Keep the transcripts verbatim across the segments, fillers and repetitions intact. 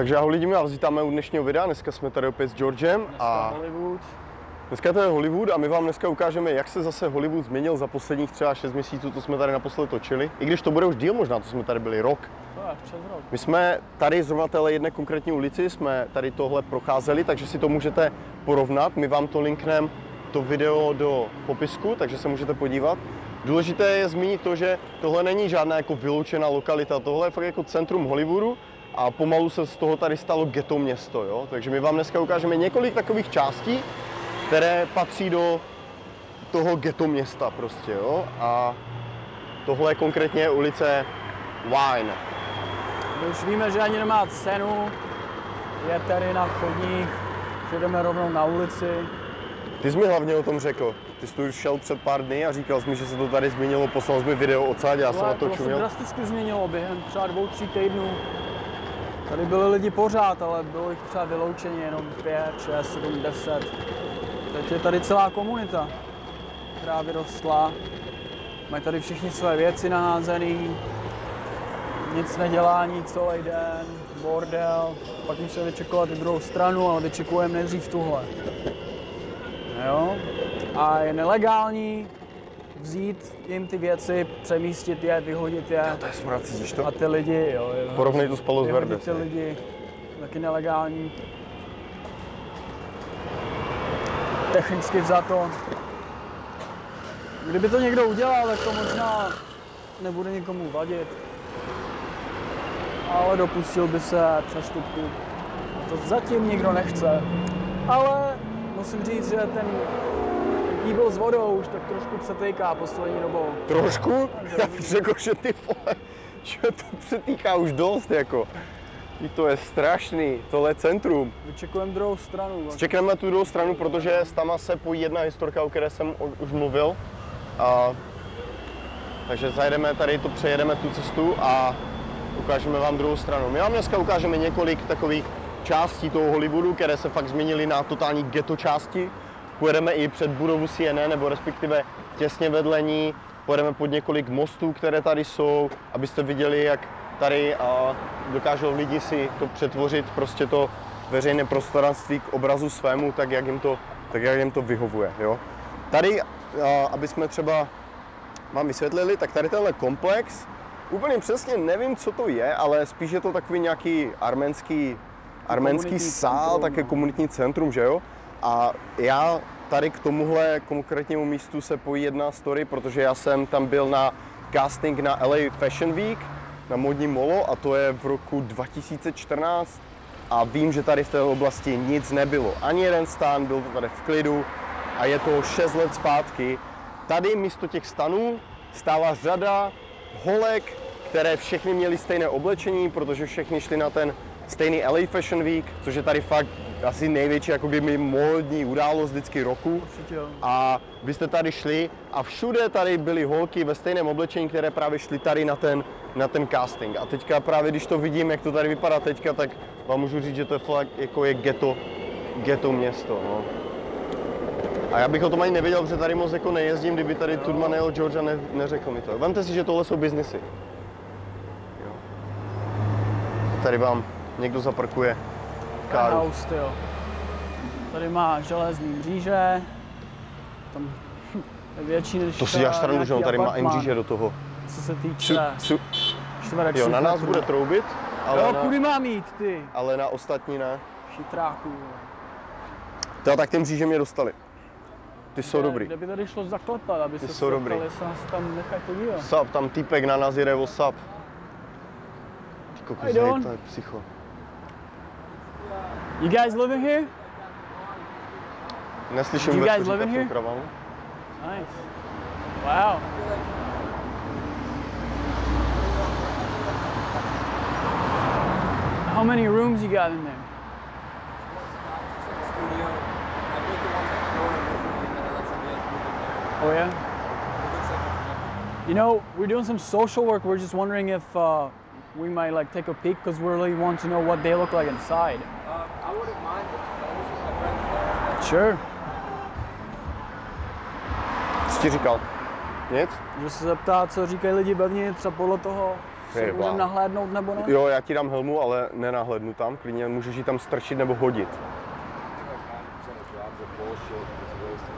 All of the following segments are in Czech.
Takže ahoj lidi, my vás vítáme u dnešního videa. Dneska jsme tady opět s Georgem. Dneska a Hollywood. Dneska to je Hollywood a my vám dneska ukážeme, jak se zase Hollywood změnil za posledních třeba šest měsíců, to jsme tady naposled točili. I když to bude už díl možná, to jsme tady byli rok. To je, přes rok. My jsme tady zrovna téhle jedné konkrétní ulici, jsme tady tohle procházeli, takže si to můžete porovnat. My vám to linkneme, to video do popisku, takže se můžete podívat. Důležité je zmínit to, že tohle není žádná jako vyloučená lokalita, tohle je fakt jako centrum Hollywoodu a pomalu se z toho tady stalo ghetto město, jo? Takže my vám dneska ukážeme několik takových částí, které patří do toho ghetto města prostě, jo? A tohle je konkrétně ulice Wine. My už víme, že ani nemá cenu, je tady na chodník, že jdeme rovnou na ulici. Ty jsi mi hlavně o tom řekl. Ty jsi tu už šel před pár dny a říkal jsi mi, že se to tady změnilo, poslal jsi mi video odsaď, já jsem na to čuměl. To se drasticky změnilo během třeba dvou, tří týdnů. Tady byli lidi pořád, ale bylo jich třeba vyloučeně jenom pět, šest, sedm, deset. Teď je tady celá komunita, která vyrostla. Mají tady všichni své věci naházený. Nic nedělání celý den, bordel. Pak musíme vyčekovat druhou stranu, ale vyčekujeme nejdřív tuhle. Jo? A je nelegální vzít jim ty věci, přemístit je, vyhodit je. Jo, to je smrát, cítíš to? A ty lidi, jo. Je, porovnej tu spolu s Verdes. Ty lidi, taky nelegální. Technicky vzato. Kdyby to někdo udělal, tak to možná nebude nikomu vadit. Ale dopustil by se přestupku. To zatím nikdo nechce. Ale musím říct, že ten kýbl s vodou už tak trošku přetýká poslední dobou. Trošku? Já bych řekl, že ty vole, že to přetýká už dost jako. I to je strašný, tohle je centrum. Vyčekujeme druhou stranu. Čekáme tu druhou stranu, protože s tama se pojí jedna historka, o které jsem už mluvil. A, takže zajedeme tady, to přejedeme tu cestu a ukážeme vám druhou stranu. My vám dneska ukážeme několik takových částí toho Hollywoodu, které se fakt změnily na totální ghetto části. Pojedeme i před budovu C N N, nebo respektive těsně vedle ní. Pojedeme pod několik mostů, které tady jsou, abyste viděli, jak tady a dokážou lidi si to přetvořit, prostě to veřejné prostranství k obrazu svému, tak jak jim to, tak jak jim to vyhovuje. Jo? Tady, a, aby jsme třeba vám vysvětlili, tak tady tenhle komplex, úplně přesně nevím, co to je, ale spíš je to takový nějaký arménský, arménský sál, také komunitní centrum, že jo? A já tady k tomuhle konkrétnímu místu se pojí jedna story, protože já jsem tam byl na casting na L A Fashion Week, na modní molo, a to je v roku dva tisíce čtrnáct a vím, že tady v té oblasti nic nebylo. Ani jeden stán, byl tady v klidu a je to šest let zpátky. Tady místo těch stanů stála řada holek, které všechny měly stejné oblečení, protože všechny šly na ten stejný L A Fashion Week, což je tady fakt asi největší jakoby módní událost vždycky roku. A vy jste tady šli a všude tady byly holky ve stejném oblečení, které právě šly tady na ten, na ten casting. A teďka právě, když to vidím, jak to tady vypadá teďka, tak vám můžu říct, že to je fakt jako je ghetto, ghetto město. No. A já bych o tom ani nevěděl, protože tady moc jako nejezdím, kdyby tady no. Tudman El George ne, neřekl mi to. Vemte si, že tohle jsou biznesy. Jo. Tady vám někdo zaparkuje káru. Tady má železný mříže. Tam je větší než to si děláš stranu, že on tady má i mříže do toho. Co se týče čtverečních. Jo, na nás bude troubit, ale jo, na, kudy mám jít, ty? Ale na ostatní ne. Šitráků. Teda tak ty mříže mě dostali. Ty jsou dobrý. Kde by tady šlo zaklepat, aby ty se jsou dobrý. Se nás tam nechají podívat. Sap, tam týpek na nás jede o sap. Hey, to je psycho. You guys living here? Neslyším you guys living here? Kravalu. Nice. Wow. How many rooms you got in there? Oh yeah? You know, we're doing some social work. We're just wondering if uh, we might like take a peek because we really want to know what they look like inside. Uh, I wouldn't mind if sure. Co ti říkal? Nic? Můžu se zeptat, co říkají lidi vevnitř a podle toho si můžeme nahlédnout nebo ne? Jo, já ti dám helmu, ale nenahlédnu tam, klidně můžeš ji tam strčit nebo hodit.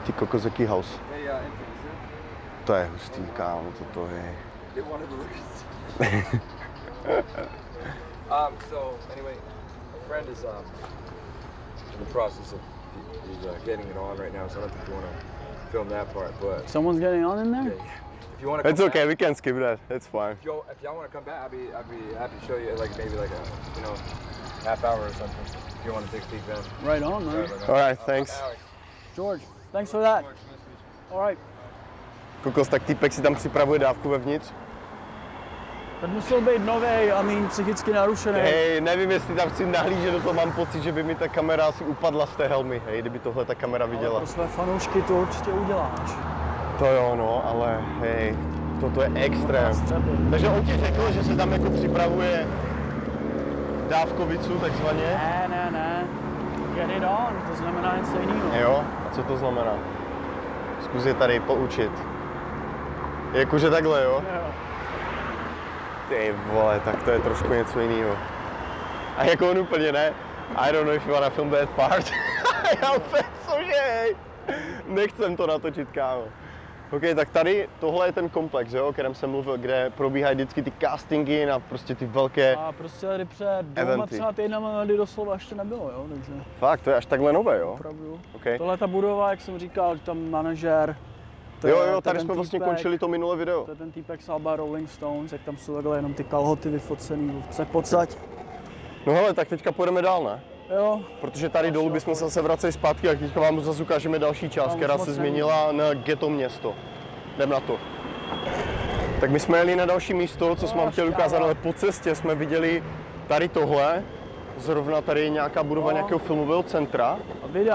Ty kokos, jaký house. To je hustý, kámo, toto je. Um, so anyway, a friend is um, in the process of he's, uh, getting it on right now, so I don't think you want to film that part. But someone's getting on in there. Yeah, yeah. If you want to, it's okay. Back, we can skip that. It's fine. If y'all want to come back, I'd be I'd be happy to show you like maybe like a you know half hour or something. If you want to take a peek down. Right on, man. Right, right on. All right, thanks. Uh, George, thanks for that. All right. Kokos, tak týpek si tam připravuje dávku vevnitř. Ten musel být novej, a míň psychicky narušený. Hej, nevím, jestli tam chci nahlížet do toho, mám pocit, že by mi ta kamera asi upadla z té helmy, hej, kdyby tohle ta kamera viděla. Ale pro své fanoušky to určitě uděláš. To jo, no, ale hej, toto je extrém. Takže on ti řekl, že se tam jako připravuje dávkovicu, takzvaně? Ne, ne, ne. Get it on, to znamená něco jiného. Jo, a co to znamená? Zkus je tady poučit. Jakože takhle, jo? Jo. Ty vole, tak to je trošku něco jiného. A jako on úplně ne. I don't know if you wanna film that part. Já úplně, cože, hej. Nechcem to natočit, kámo. OK, tak tady tohle je ten komplex, jo, o kterém jsem mluvil, kde probíhají vždycky ty castingy na prostě ty velké a prostě tady před dvěma třiceti jednoma doslova ještě nebylo, jo, takže. Fakt, to je až takhle nové, jo? Opravdu. Okay. Tohle je ta budova, jak jsem říkal, tam manažer. To jo, jo, tady jsme vlastně končili to minulé video. To je ten týpek Salba Rolling Stones, jak tam jsou takhle jenom ty kalhoty vyfocený, v podsať. No hele, tak teďka půjdeme dál, ne? Jo. Protože tady dolů bychom se zase vraceli zpátky a teďka vám zase ukážeme další část, která se změnila na ghetto město. Jdeme na to. Tak my jsme jeli na další místo, co jsme vám chtěli ukázat, ale po cestě jsme viděli tady tohle. Zrovna tady je nějaká budova no. nějakého filmového centra.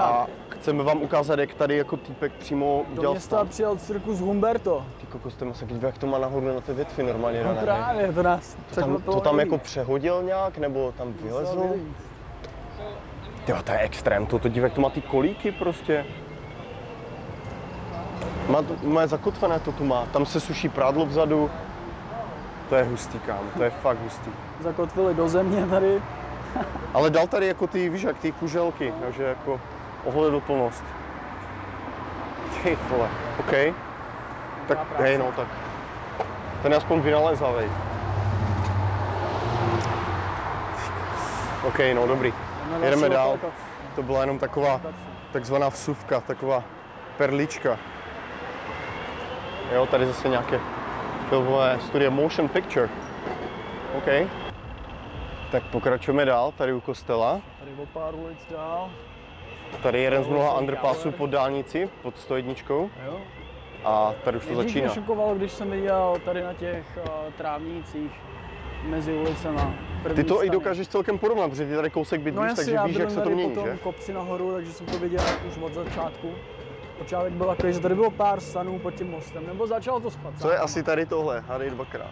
A, a chceme vám ukázat, jak tady jako týpek přímo udělal. Do města přijel cirkus Humberto. Ty kokos, to se dívat, jak to má nahoru na té větvi normálně. No právě, to nás to tam, to tam jako přehodil nějak, nebo tam vylezl? Jo, to je extrém, toto dívek, to má ty kolíky prostě. Má, má zakotvené to tu má, tam se suší prádlo vzadu. To je hustý, kámo, to je fakt hustý. Zakotvili do země tady. Ale dal tady jako ty, víš, jak ty kuželky, takže jako ohleduplnost. Ty vole, OK. Tak, hej, no, tak. Ten je aspoň vynalézavej. OK, no, dobrý. Jedeme dál. To byla jenom taková takzvaná vsuvka, taková perlička. Jo, tady zase nějaké filmové studie Motion Picture. OK. Tak pokračujeme dál, tady u kostela. Tady o pár ulic dál. Tady je jeden z mnoha underpassů pod dálnici, pod sto jedničkou. Jo. A tady už to Ježíš začíná. Mě šokovalo, když jsem viděl tady na těch uh, trávnících mezi ulicema. Ty to stany. I dokážeš celkem porovnat, protože ty tady kousek bydlíš, no takže víš, jak se to mění, že? Kopci nahoru, takže jsem to viděl už od začátku. Počátek byl takový, že tady bylo pár stanů pod tím mostem, nebo začalo to spacákama. To je asi tady tohle, hádej dvakrát.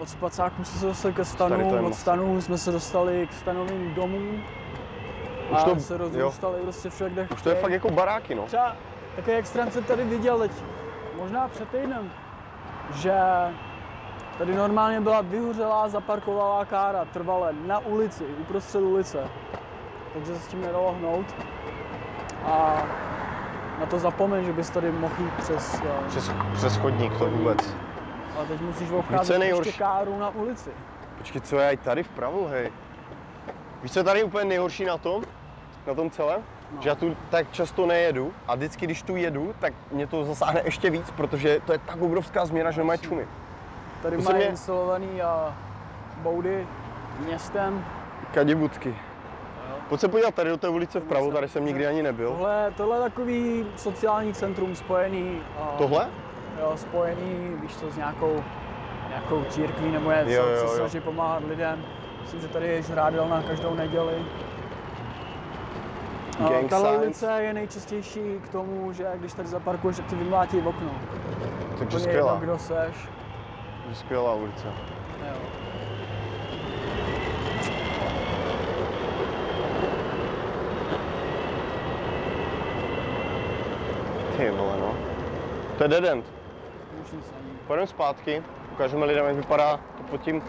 Od spacáků jsme se dostali ke stanu, od stanu jsme se dostali k stanovým domům. Už to, a se rozrůstali prostě všude, kde už to je fakt jako baráky, no. Třeba takový extrém jsem tady viděl teď, možná před týdnem, že tady normálně byla vyhořelá zaparkovalá kára trvale na ulici, uprostřed ulice. Takže se s tím nedalo hnout. A na to zapomeň, že bys tady mohl jít přes... Přes, přes chodník to vůbec. Ale teď musíš obcházet ještě káru na ulici. Počkej, co je tady vpravo, hej. Víš, co je tady úplně nejhorší na tom? Na tom celém? No. Že já tu tak často nejedu a vždycky, když tu jedu, tak mě to zasáhne ještě víc, protože to je tak obrovská změna, že nemá čumy. Tady mají mě... instalovaný a boudy městem. Kadibutky. Pojď se podívat tady do té ulice vpravo, tady jsem nikdy ani nebyl. Tohle, tohle je takový sociální centrum spojený. A... Tohle? Jo, spojený, víš co, s nějakou, nějakou církví nebo je, jo, co se snaží pomáhat lidem. Myslím, že tady je žrádelna každou neděli. Tahle ulice je nejčistější k tomu, že když tady zaparkuješ, tak ti vymlátí v okno. Takže skvělá. Jedno, kdo seš. Skvělá ulice. Jo. Ty vole, no. To je dead end. Půjdeme zpátky. ukážeme lidem, jak vypadá to pod tím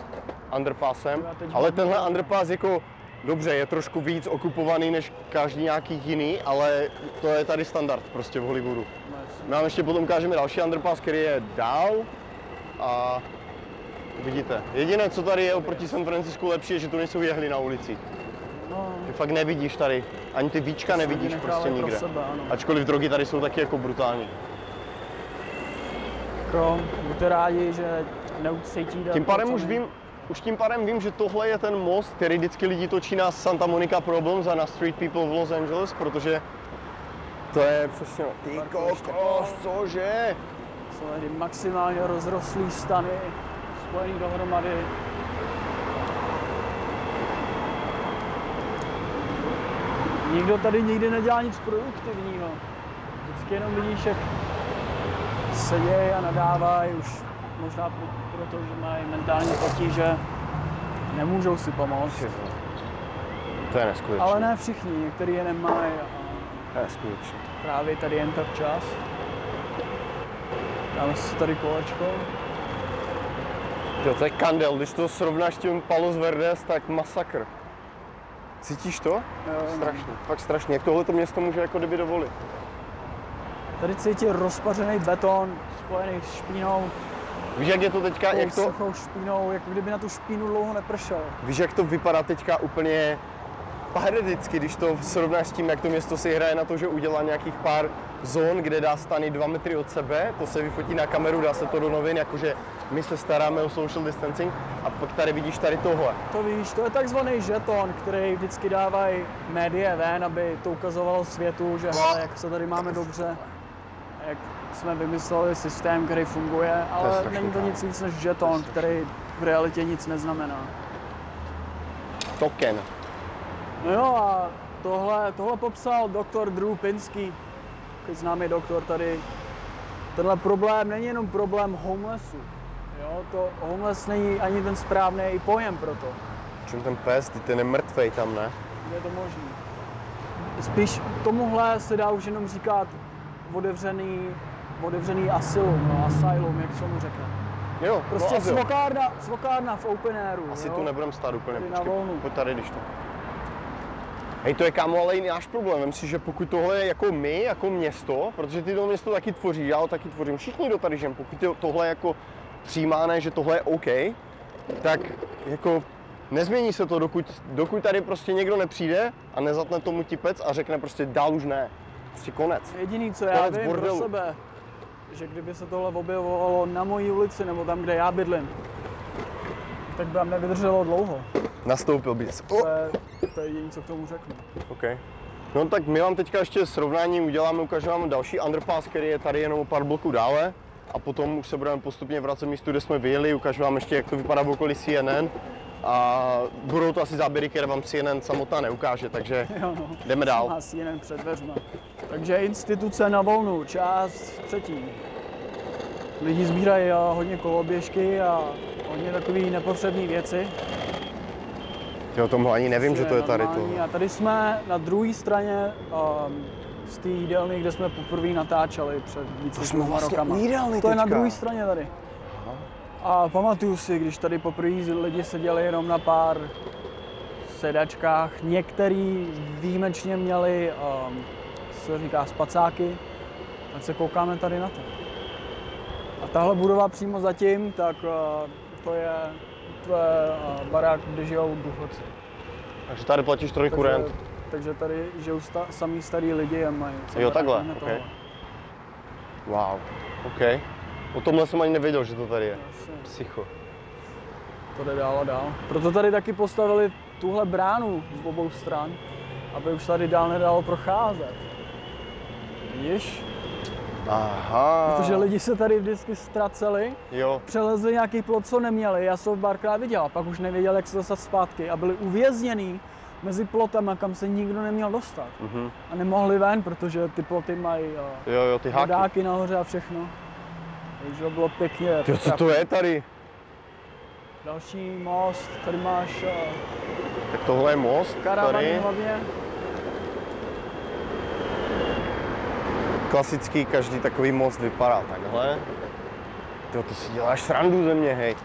underpassem. Ale tenhle underpass jako dobře, je trošku víc okupovaný než každý nějaký jiný, ale to je tady standard prostě v Hollywoodu. Nám ještě potom ukážeme další underpass, který je dál a vidíte. Jediné, co tady je oproti San Francisku lepší, je, že tu nejsou jehly na ulici. Ty fakt nevidíš tady, ani ty víčka nevidíš prostě nikde. Ačkoliv drogy tady jsou taky jako brutální. Jako, buďte rádi, že neucítíte. Tím pádem už vím, už tím pádem vím, že tohle je ten most, který vždycky lidi točí na Santa Monica Problems a na Street People v Los Angeles, protože to je přesně no. Ty kokos, cože? Jsou tady maximálně rozrostlý stany, spojený dohromady. Nikdo tady nikdy nedělá nic produktivního. Vždycky jenom vidíš, jak sedějí a nadávají už možná proto, že mají mentální potíže, nemůžou si pomoct. To je neskutečné. Ale ne všichni, někteří je nemají. To je neskutečné. Právě tady jen tak čas. Dáme si tady kolečko. Jo, to je kandel, když to srovnáš s tím Palos Verdes, tak masakr. Cítíš to? Jo, strašně, fakt strašně. Jak tohle to město může jako kdyby dovolit? Tady cítí rozpařený beton, spojený s špínou. Víš, jak je to teďka, jak to... suchou špínou, jako kdyby na tu špínu dlouho nepršel. Víš, jak to vypadá teďka úplně paradicky, když to srovnáš s tím, jak to město si hraje na to, že udělá nějakých pár zón, kde dá stany dva metry od sebe, to se vyfotí na kameru, dá se to do novin, jakože my se staráme o social distancing a pak tady vidíš tady tohle. To víš, to je takzvaný žeton, který vždycky dávají média ven, aby to ukazovalo světu, že hele, jak se tady máme dobře, jak jsme vymysleli systém, který funguje, ale to není to nic víc než žeton, který v realitě nic neznamená. Token. No jo, a tohle, tohle popsal doktor Drew Pinsky, když známý doktor tady. Tenhle problém není jenom problém homelessu. Jo, to homeless není ani ten správný pojem pro to. Čím ten pes, ty ten je mrtvej tam, ne? Je to možný. Spíš tomuhle se dá už jenom říkat otevřený, otevřený asylum, no, asylum, jak se mu řekne. Jo, prostě no, svokárna, svokárna v open airu. Asi jo? Tu nebudem stát úplně, tady počkej, pojď tady, když to. Hej, to je kámo, ale i náš problém. Vem si, že pokud tohle je jako my, jako město, protože ty to město taky tvoří, já ho taky tvořím, všichni do tady žijeme, pokud tohle je jako přijímáné, že tohle je OK, tak jako nezmění se to, dokud, dokud tady prostě někdo nepřijde a nezatne tomu tipec a řekne prostě dál už ne. Prostě konec. Jediný, co já vím pro sebe, že kdyby se tohle objevovalo na mojí ulici nebo tam, kde já bydlím, tak by nám nevydrželo dlouho. Nastoupil bys. To je, to je jediné, co k tomu řeknu. OK. No tak my vám teďka ještě srovnání uděláme, ukážeme vám další underpass, který je tady jenom o pár bloků dále. A potom už se budeme postupně vracet místu, kde jsme vyjeli, ukážu vám ještě, jak to vypadá v okolí C N N. A budou to asi záběry, které vám C N N samotná neukáže, takže jo, no. Jdeme dál. Má C N N před dveřma. Takže instituce na volnu, část třetí. Lidi sbírají hodně koloběžky a hodně takové nepotřebné věci. Jo, tomu ani nevím, že to je tady to. A tady jsme na druhé straně um, z té jídelny, kde jsme poprvé natáčeli před více dvěma rokama. To je na druhé straně tady. Aha. A pamatuju si, když tady poprvé lidi seděli jenom na pár sedačkách. Některý výjimečně měli, um, se říká, spacáky. Tak se koukáme tady na to. A tahle budova přímo zatím, tak uh, to je... tvé barák, kde žijou důchodci. Takže tady platíš trojku rent. Takže tady žijou sta, samý starý lidi a mají. Jo, takhle, okay. Wow, OK. O tomhle jsem ani nevěděl, že to tady je. Jasně. Psycho. To jde dál a dál. Proto tady taky postavili tuhle bránu z obou stran, aby už tady dál nedalo procházet. Víš? Aha. Protože lidi se tady vždycky ztraceli, jo. Přelezli nějaký plot, co neměli, já jsem barkrát viděl, pak už nevěděl, jak se dostat zpátky a byli uvězněný mezi plotama, kam se nikdo neměl dostat. Mm-hmm. A nemohli ven, protože ty ploty mají jo, jo, ty háky nahoře a všechno. Takže bylo pěkně. Ty, co to je tady? Další most, tady máš... Tak tohle je most, karavany tady. Hlavně. Klasický, každý takový most vypadá takhle. Tyjo, ty si děláš srandu ze mě, hej.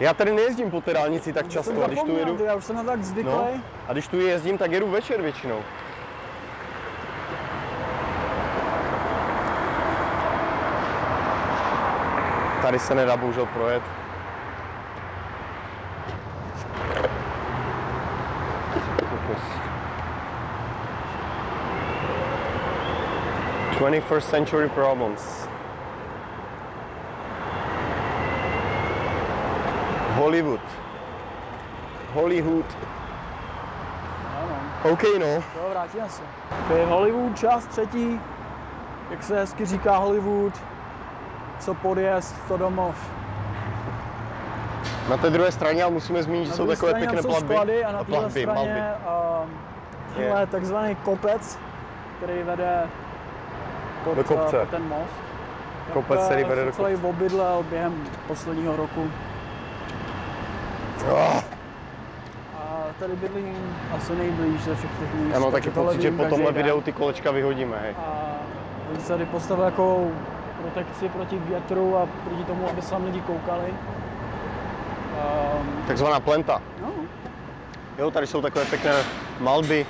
Já tady nejezdím po té dálnici tak často, zapomněl, a když tu jedu... Ty, já už jsem na tak zvyklý. No, a když tu jezdím, tak jedu večer většinou. Tady se nedá bohužel projet. twenty-first century problems. Hollywood. Hollywood. No, no. OK, no. Jo, vrátíme se. To je Hollywood, část třetí. Jak se hezky říká Hollywood. Co podjezd, to domov. Na té druhé straně, ale musíme zmínit, že jsou takové pěkné platby. Sklady a na téhle straně je takzvaný kopec, který vede pod, do kopce. Pod ten most. Kopec, který vede do kopce. Celý obydlel během posledního roku. Oh. A tady bydlím asi nejblíž ze všech těch míst. Ano, taky pocit, že po tomhle videu ty kolečka vyhodíme, hej. A tady se tady postavil takovou protekci proti větru a proti tomu, aby se lidi koukali. Um, Takzvaná plenta. No. Jo, tady jsou takové pěkné malby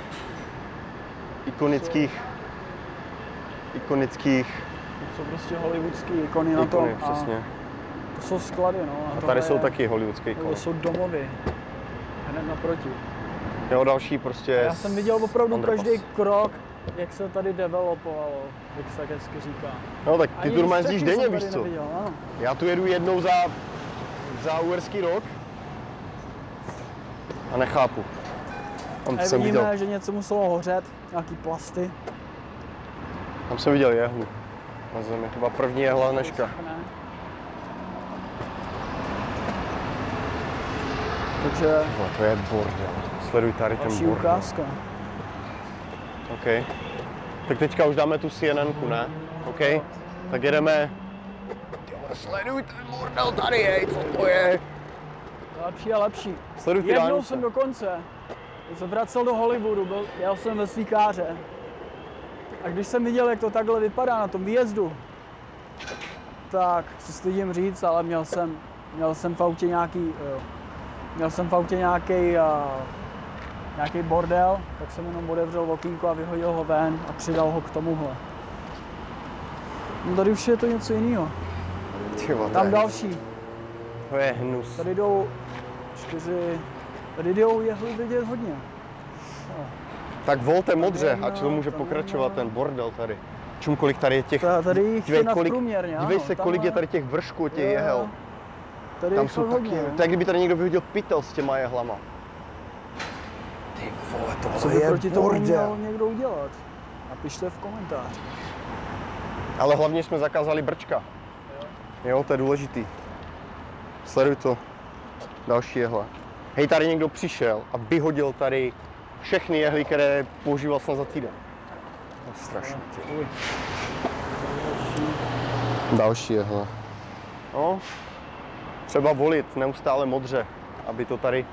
ikonických, ikonických. To jsou prostě hollywoodský ikony, ikony na tom. Přesně. To jsou sklady, no. A tady jsou je, taky hollywoodské ikony. To jsou domovy, hned naproti. Jo, další prostě. Já jsem viděl opravdu underpass. Každý krok, jak se tady developovalo, jak se hezky říká. No tak ty tu jezdíš denně, víš co? Neviděl, no. Já tu jedu jednou za, za uherský rok a nechápu. Tam a jsem vidíme, viděl, že něco muselo hořet, nějaký plasty. Tam jsem viděl jehlu na zemi, to byla první jehla dneška. Takže... No, to je bordel. Sleduj tady ten bordel. Ukázka. OK. Tak teďka už dáme tu C N N ku, ne? OK. Tak jedeme... Tyhle, sleduj ten bordel tady, jej, co to je? Lepší a lepší. Sleduj ty dálnice. Jednou jsem dokonce, když jsem vracel do Hollywoodu, byl, jel jsem ve Svíkáře. A když jsem viděl, jak to takhle vypadá na tom výjezdu, tak si stydím říct, ale měl jsem, měl jsem v autě nějaký... Měl jsem v autě nějaký, uh, nějaký bordel, tak jsem jenom odevřel okýnko a vyhodil ho ven a přidal ho k tomuhle. No tady už je to něco jiného. Tam další. To je hnus. Tady jdou čtyři... Tady jdou jehly vidět hodně. No. Tak volte modře, ať to může pokračovat ten bordel tady. Čum, kolik tady je těch... Ta, tady jich dívej, je kolik, průměrně, dívej se, kolik je tady těch vršků, těch jehel. Tady tam jsou taky, to jak kdyby tady někdo vyhodil pytel s těma jehlama. Ty vole, tohle co je bordel. Co by proti tomu měl někdo udělat? Napište v komentáři. Ale hlavně jsme zakázali brčka. Jo, jo, to je důležitý. Sleduj to. Další jehla. Hej, tady někdo přišel a vyhodil tady všechny jehly, které používal jsem za týden. To je strašný. Uj. Další jehla. No. Třeba volit neustále modře, aby to tady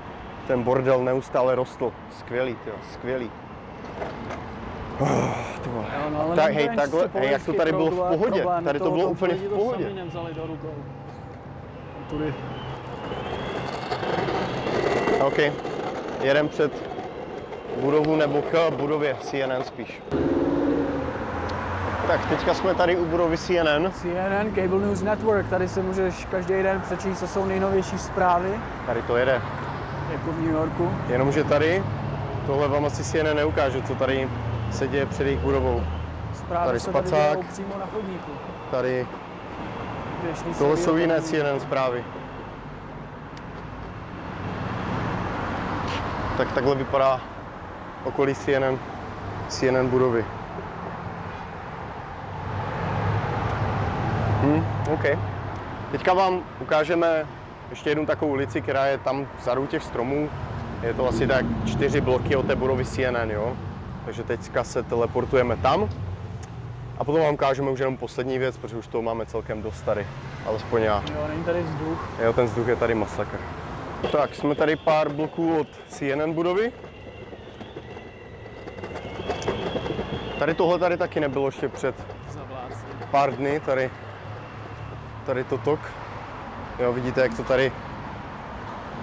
ten bordel neustále rostl. Skvělý, tyjo, skvělý. Oh, jo, no, tak, hej, takhle, hej, jak to tady bylo v pohodě, problém, tady to bylo úplně v pohodě. OK, jedem před budovu nebo k budově C N N spíš. Tak teďka jsme tady u budovy C N N. C N N, Cable News Network, tady si můžeš každý den přečíst, co jsou nejnovější zprávy. Tady to jede. Jako v New Yorku. Jenomže tady, tohle vám asi C N N neukáže, co tady se děje před jejich budovou. Zprávy tady spacák, tady přímo na chodníku. Tady, Věšný tohle jsou jiné C N N zprávy. Tak takhle vypadá okolí C N N, C N N budovy. Hmm, OK. Teďka vám ukážeme ještě jednu takovou ulici, která je tam vzadu těch stromů. Je to asi tak čtyři bloky od té budovy C N N, jo? Takže teďka se teleportujeme tam. A potom vám ukážeme už jenom poslední věc, protože už toho máme celkem dost tady. Alespoň já. Jo, není tady vzduch. Jo, ten vzduch je tady masakr. Tak, jsme tady pár bloků od C N N budovy. Tady tohle tady taky nebylo ještě před pár dny tady. tady to tok. Jo, vidíte, jak to tady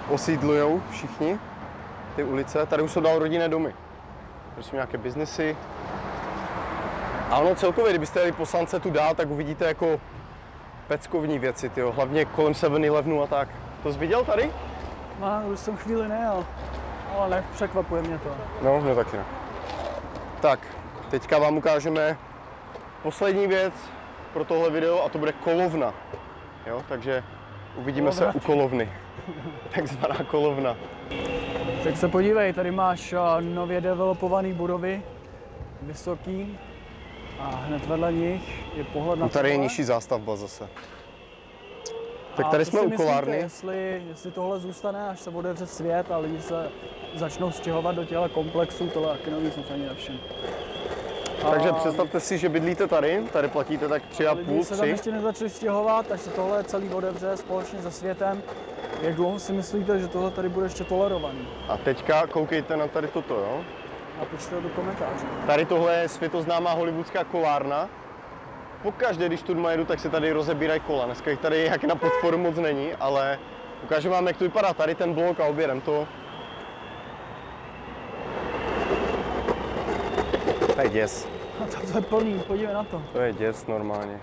osídlujou všichni, ty ulice. Tady už jsou dál rodinné domy. Tady jsou nějaké biznesy. A ono celkově, kdybyste jeli po Sunsetu dál, tak uvidíte jako peckovní věci, tyjo. Hlavně kolem seven elevenu a tak. To jsi viděl tady? No, už jsem chvíli ne, ale, ale ne, překvapuje mě to. No, no taky ne. Tak, teďka vám ukážeme poslední věc pro tohle video a to bude kolovna. Jo, takže uvidíme kolovna. se u kolovny. Takzvaná kolovna. Tak se podívej, tady máš nově developované budovy, vysoký. A hned vedle nich je pohled na no, tady je nižší zástavba zase. Tak tady jsme u kolárny. Jestli, jestli tohle zůstane, až se otevře svět a lidi se začnou stěhovat do těchto komplexů, tohle taky nový jsem se ani nevšiml. Takže a... představte si, že bydlíte tady, tady platíte tak tři a, a půl, se tam ještě nezačali stěhovat, až se tohle celý otevře společně se světem. Jak dlouho si myslíte, že tohle tady bude ještě tolerovaný? A teďka koukejte na tady toto, jo? A počtěte do komentáře. Tady tohle je světoznámá hollywoodská kolárna. Pokaždé, když tu jedu, tak se tady rozebírají kola. Dneska jich tady jak na podporu moc není, ale ukážu vám, jak to vypadá tady ten blok a objedem to. To je děs. To je plný, podívej na to. To je děs normálně.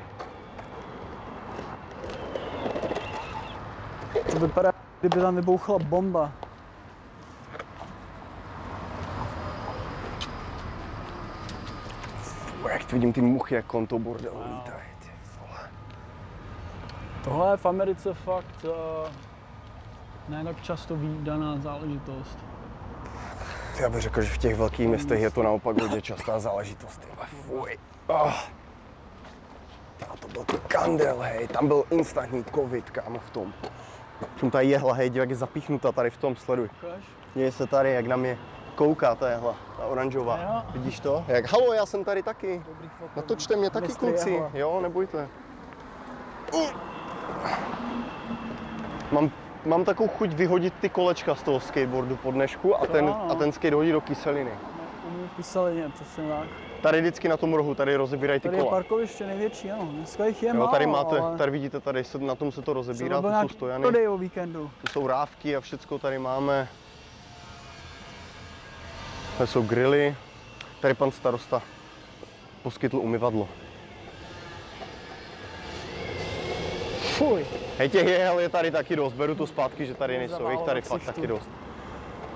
To vypadá, kdyby tam vybouchla bomba. Vidím ty muchy, jak kolem toho bordelu lítají, ty vole. Tohle je v Americe fakt uh, ne tak často vídaná záležitost. Já bych řekl, že v těch velkých městech je to naopak hodně častá záležitost. Tyhle, fuj. Oh. To byl kandel, hej, tam byl instantní covid, kámo, v tom. Čum ta jehla, hej, jak je zapíchnutá tady v tom, sleduj. Děje se tady, jak na mě kouká ta jehla, ta oranžová. Jo. Vidíš to? Jak, halo, já jsem tady taky. Natočte mě taky, kluci. Jehla. Jo, nebojte. Uh. Mám, mám takovou chuť vyhodit ty kolečka z toho skateboardu po dnešku a ten, a ten skate hodí do kyseliny. V kyselině, přesně tak. Tady vždycky na tom rohu, tady rozebírají ty kola. Tady je parkoviště největší, ano. Dneska jich je jo, málo, tady máte, ale... tady vidíte, tady se, na tom se to rozebírá, to jsou stojany. To víkendu. To jsou rávky a všecko tady máme. Tady jsou grily. Tady pan starosta poskytl umyvadlo. Fuj. Hej, těch jehel je tady taky dost. Beru to zpátky, že tady nejsou. Jich tady fakt taky dost.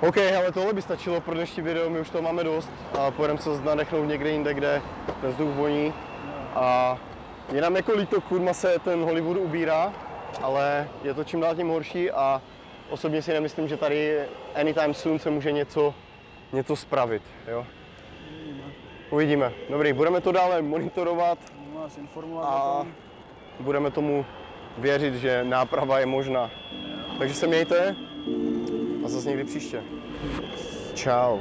OK, ale tohle by stačilo pro dnešní video. My už toho máme dost. A pojedeme se nadechnout někde jinde, kde ten vzduch voní. A je nám jako líto, kurma se ten Hollywood ubírá, ale je to čím dál tím horší a osobně si nemyslím, že tady anytime soon se může něco něco spravit, jo. Uvidíme. Dobrý, budeme to dále monitorovat a budeme tomu věřit, že náprava je možná. Takže se mějte a zase někdy příště. Čau.